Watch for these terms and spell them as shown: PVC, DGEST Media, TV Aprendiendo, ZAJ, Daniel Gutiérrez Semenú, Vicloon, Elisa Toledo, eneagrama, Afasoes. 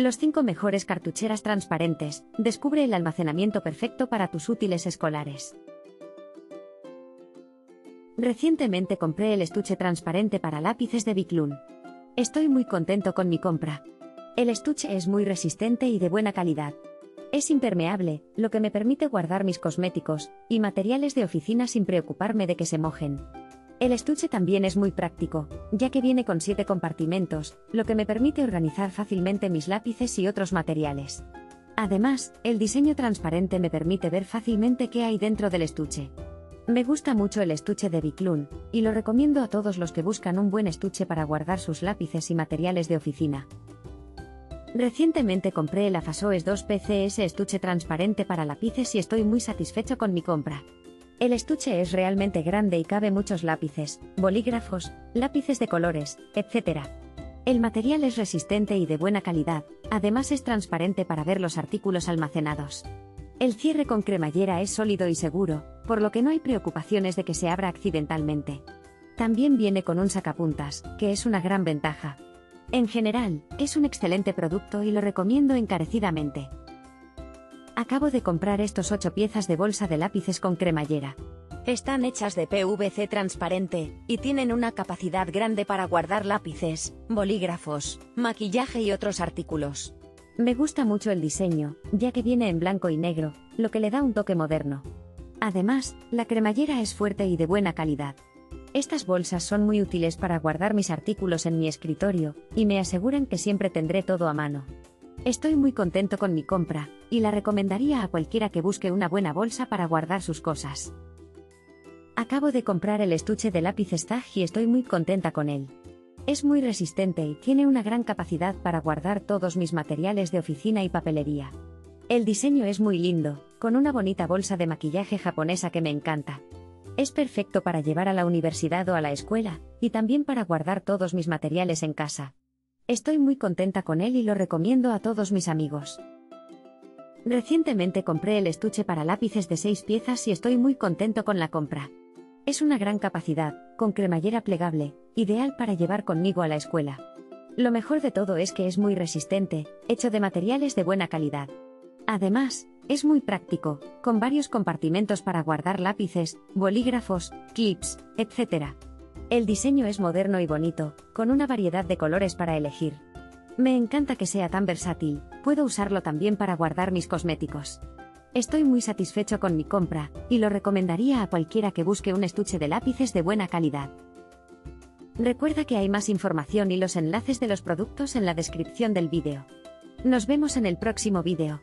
Los 5 mejores cartucheras transparentes. Descubre el almacenamiento perfecto para tus útiles escolares. Recientemente compré el estuche transparente para lápices de Vicloon. Estoy muy contento con mi compra. El estuche es muy resistente y de buena calidad. Es impermeable, lo que me permite guardar mis cosméticos y materiales de oficina sin preocuparme de que se mojen. El estuche también es muy práctico, ya que viene con 7 compartimentos, lo que me permite organizar fácilmente mis lápices y otros materiales. Además, el diseño transparente me permite ver fácilmente qué hay dentro del estuche. Me gusta mucho el estuche de Vicloon, y lo recomiendo a todos los que buscan un buen estuche para guardar sus lápices y materiales de oficina. Recientemente compré el Afasoes 2 PCS estuche transparente para lápices y estoy muy satisfecho con mi compra. El estuche es realmente grande y cabe muchos lápices, bolígrafos, lápices de colores, etc. El material es resistente y de buena calidad, además es transparente para ver los artículos almacenados. El cierre con cremallera es sólido y seguro, por lo que no hay preocupaciones de que se abra accidentalmente. También viene con un sacapuntas, que es una gran ventaja. En general, es un excelente producto y lo recomiendo encarecidamente. Acabo de comprar estos 8 piezas de bolsa de lápices con cremallera. Están hechas de PVC transparente, y tienen una capacidad grande para guardar lápices, bolígrafos, maquillaje y otros artículos. Me gusta mucho el diseño, ya que viene en blanco y negro, lo que le da un toque moderno. Además, la cremallera es fuerte y de buena calidad. Estas bolsas son muy útiles para guardar mis artículos en mi escritorio, y me aseguran que siempre tendré todo a mano. Estoy muy contento con mi compra, y la recomendaría a cualquiera que busque una buena bolsa para guardar sus cosas. Acabo de comprar el estuche de lápices ZAJ y estoy muy contenta con él. Es muy resistente y tiene una gran capacidad para guardar todos mis materiales de oficina y papelería. El diseño es muy lindo, con una bonita bolsa de maquillaje japonesa que me encanta. Es perfecto para llevar a la universidad o a la escuela, y también para guardar todos mis materiales en casa. Estoy muy contenta con él y lo recomiendo a todos mis amigos. Recientemente compré el estuche para lápices de 6 piezas y estoy muy contento con la compra. Es una gran capacidad, con cremallera plegable, ideal para llevar conmigo a la escuela. Lo mejor de todo es que es muy resistente, hecho de materiales de buena calidad. Además, es muy práctico, con varios compartimentos para guardar lápices, bolígrafos, clips, etc. El diseño es moderno y bonito, con una variedad de colores para elegir. Me encanta que sea tan versátil, puedo usarlo también para guardar mis cosméticos. Estoy muy satisfecho con mi compra, y lo recomendaría a cualquiera que busque un estuche de lápices de buena calidad. Recuerda que hay más información y los enlaces de los productos en la descripción del vídeo. Nos vemos en el próximo vídeo.